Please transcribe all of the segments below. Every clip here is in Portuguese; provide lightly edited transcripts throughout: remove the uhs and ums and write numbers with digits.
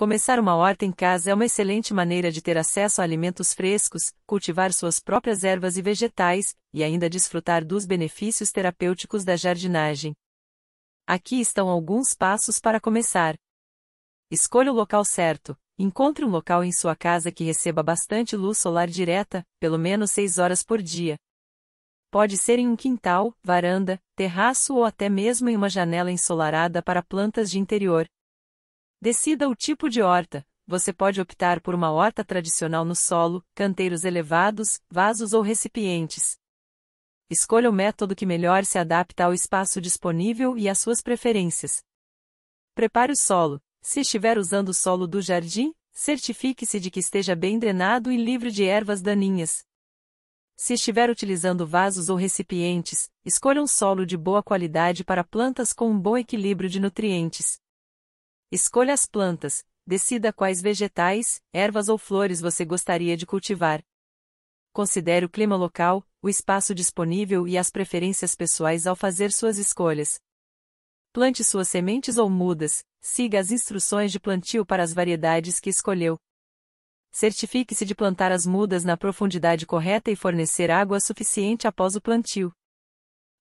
Começar uma horta em casa é uma excelente maneira de ter acesso a alimentos frescos, cultivar suas próprias ervas e vegetais, e ainda desfrutar dos benefícios terapêuticos da jardinagem. Aqui estão alguns passos para começar. Escolha o local certo. Encontre um local em sua casa que receba bastante luz solar direta, pelo menos 6 horas por dia. Pode ser em um quintal, varanda, terraço ou até mesmo em uma janela ensolarada para plantas de interior. Decida o tipo de horta. Você pode optar por uma horta tradicional no solo, canteiros elevados, vasos ou recipientes. Escolha o método que melhor se adapta ao espaço disponível e às suas preferências. Prepare o solo. Se estiver usando o solo do jardim, certifique-se de que esteja bem drenado e livre de ervas daninhas. Se estiver utilizando vasos ou recipientes, escolha um solo de boa qualidade para plantas com um bom equilíbrio de nutrientes. Escolha as plantas, decida quais vegetais, ervas ou flores você gostaria de cultivar. Considere o clima local, o espaço disponível e as preferências pessoais ao fazer suas escolhas. Plante suas sementes ou mudas, siga as instruções de plantio para as variedades que escolheu. Certifique-se de plantar as mudas na profundidade correta e fornecer água suficiente após o plantio.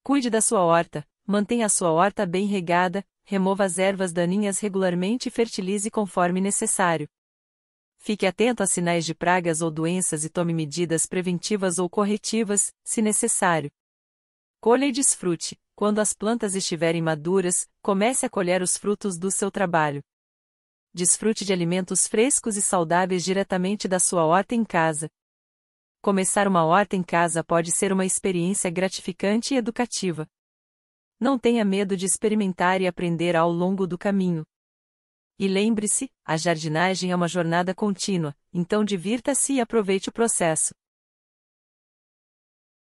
Cuide da sua horta, mantenha a sua horta bem regada, remova as ervas daninhas regularmente e fertilize conforme necessário. Fique atento a sinais de pragas ou doenças e tome medidas preventivas ou corretivas, se necessário. Colha e desfrute. Quando as plantas estiverem maduras, comece a colher os frutos do seu trabalho. Desfrute de alimentos frescos e saudáveis diretamente da sua horta em casa. Começar uma horta em casa pode ser uma experiência gratificante e educativa. Não tenha medo de experimentar e aprender ao longo do caminho. E lembre-se, a jardinagem é uma jornada contínua, então divirta-se e aproveite o processo.